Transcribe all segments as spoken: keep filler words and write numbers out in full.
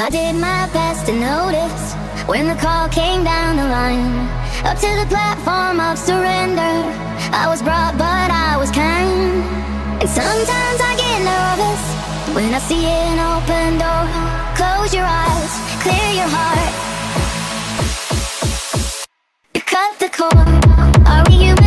I did my best to notice when the call came down the line. Up to the platform of surrender, I was brought but I was kind. And sometimes I get nervous when I see an open door. Close your eyes, clear your heart, you cut the cord. Are we human?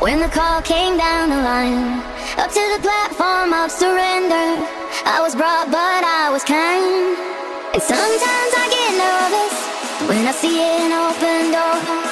When the call came down the line, up to the platform of surrender, I was brought but I was kind. And sometimes I get nervous when I see an open door.